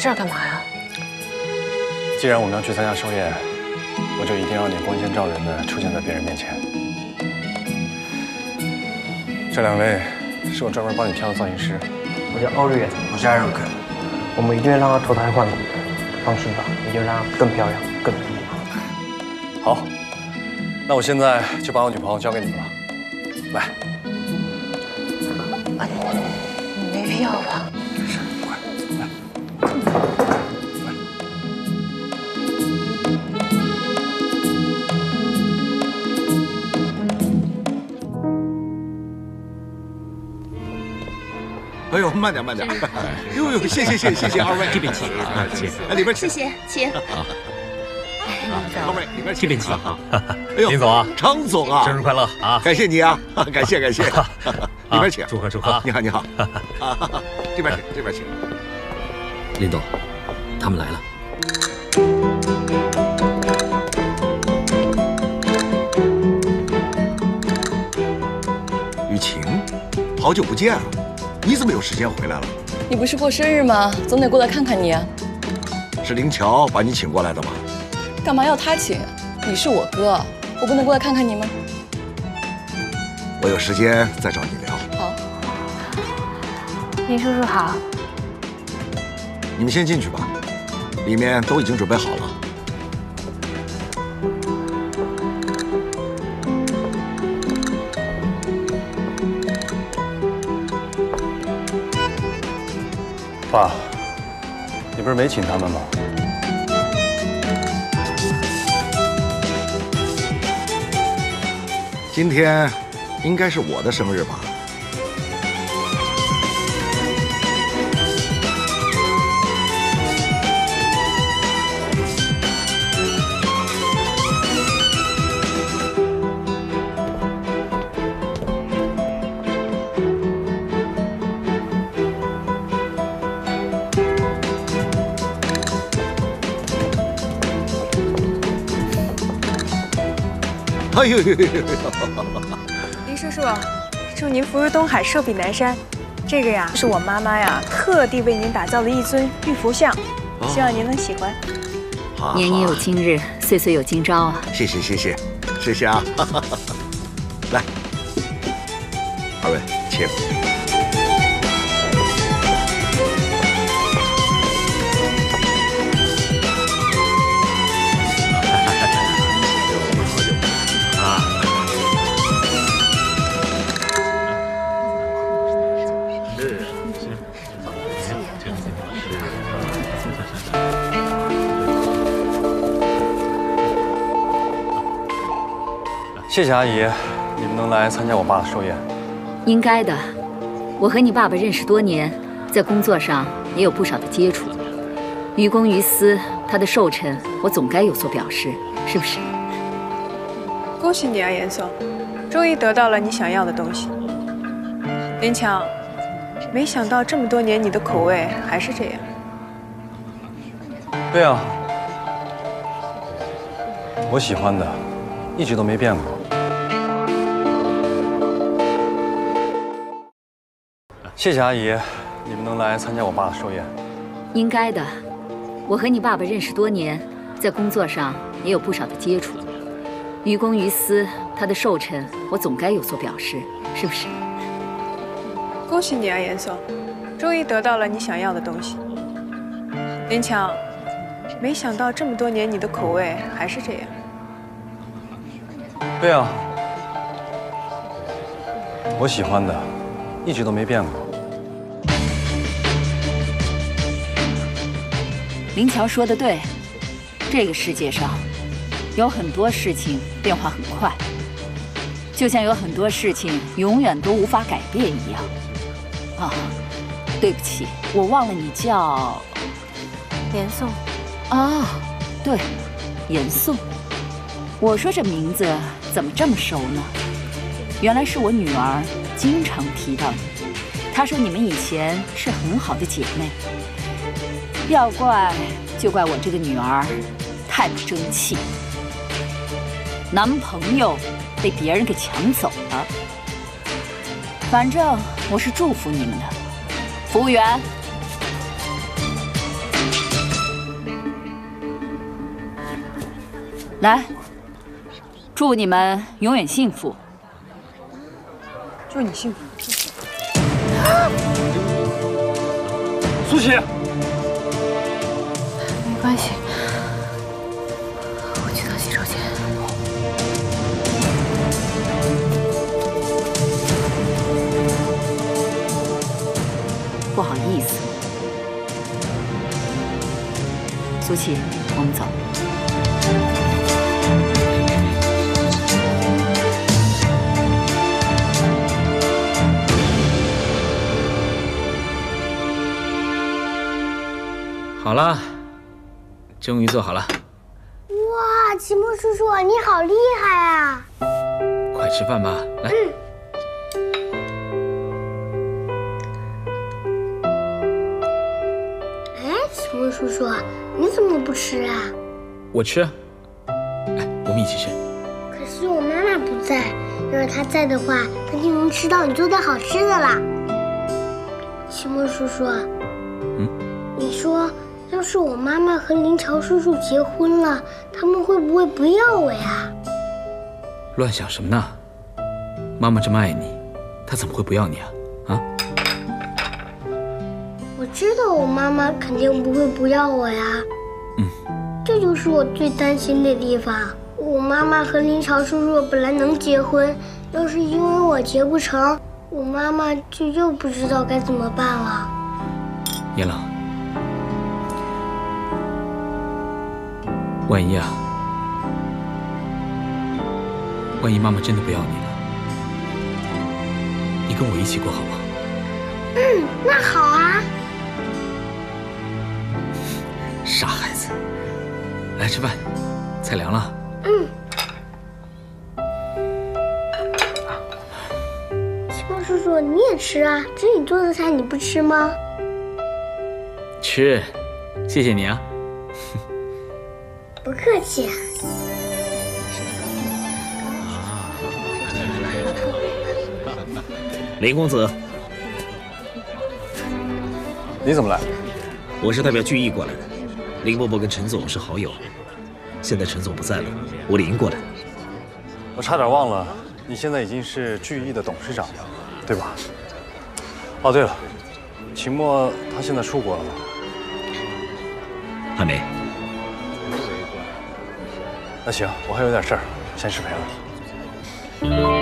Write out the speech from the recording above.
这儿干嘛呀？既然我们要去参加寿宴，我就一定要你光鲜照人的出现在别人面前。这两位是我专门帮你挑的造型师，我叫欧日远，我是艾瑞克。我们一定会让她脱胎换骨的，放心吧，一定让她更漂亮、更美丽。好，那我现在就把我女朋友交给你们了，来。没必要吧？ 哎呦，慢点，慢点！呦呦，谢谢二位，这边请，哎，里边请，谢谢，请。二位，里边请，这边请。哎呦，林总啊，常总啊，生日快乐啊！感谢你啊，感谢，里边请，祝贺！你好，这边请。林总，他们来了。 雨晴，好久不见啊！ 你怎么有时间回来了？你不是过生日吗？总得过来看看你啊。是林乔把你请过来的吗？干嘛要他请？你是我哥，我不能过来看看你吗？我有时间再找你聊。好。林叔叔好。你们先进去吧，里面都已经准备好了。 爸，你不是没请他们吗？今天应该是我的生日吧？哎呦！林叔叔，祝您福如东海，寿比南山。这个呀，是我妈妈呀特地为您打造的一尊玉佛像，希望您能喜欢。年年有今日，岁岁有今朝啊！谢谢啊！来，二位请。谢谢阿姨，你们能来参加我爸的寿宴，应该的。我和你爸爸认识多年，在工作上也有不少的接触，于公于私，他的寿辰我总该有所表示，是不是？恭喜你啊，严总，终于得到了你想要的东西。林强，没想到这么多年你的口味还是这样。对啊，我喜欢的，一直都没变过。 谢谢阿姨，你们能来参加我爸的寿宴，应该的。我和你爸爸认识多年，在工作上也有不少的接触，于公于私，他的寿辰我总该有所表示，是不是？恭喜你啊，严总，终于得到了你想要的东西。林强，没想到这么多年你的口味还是这样。对啊，我喜欢的，一直都没变过。 林乔说的对，这个世界上有很多事情变化很快，就像有很多事情永远都无法改变一样。啊，对不起，我忘了你叫严颂。啊，对，严颂。我说这名字怎么这么熟呢？原来是我女儿经常提到你，她说你们以前是很好的姐妹。 要怪就怪我这个女儿太不争气，男朋友被别人给抢走了。反正我是祝福你们的，服务员。来，祝你们永远幸福。祝你幸福。苏琪，没关系。 不好意思，苏琪，我们走。好了，终于做好了。哇，齐墨叔叔，你好厉害啊！快吃饭吧，来。嗯。 叔叔，你怎么不吃啊？我吃啊，哎，我们一起吃。可是我妈妈不在，要是她在的话，她就能吃到你做的好吃的了。齐墨叔叔，嗯，你说要是我妈妈和林朝叔叔结婚了，他们会不会不要我呀？乱想什么呢？妈妈这么爱你，她怎么会不要你啊？啊？ 知道我妈妈肯定不会不要我呀，嗯，这就是我最担心的地方。我妈妈和林朝叔叔本来能结婚，要是因为我结不成，我妈妈就又不知道该怎么办了。严朗，万一妈妈真的不要你了，你跟我一起过好不好？嗯，那好啊。 傻孩子，来吃饭，菜凉了。嗯。齐墨叔叔，你也吃啊？这是你做的菜，你不吃吗？吃，谢谢你啊。不客气。林公子，你怎么来？我是代表聚义过来的。 林伯伯跟陈总是好友，现在陈总不在了，我领过来。我差点忘了，你现在已经是聚义的董事长了，对吧？哦，对了，秦墨他现在出国了吗？还没。那行，我还有点事儿，先失陪了。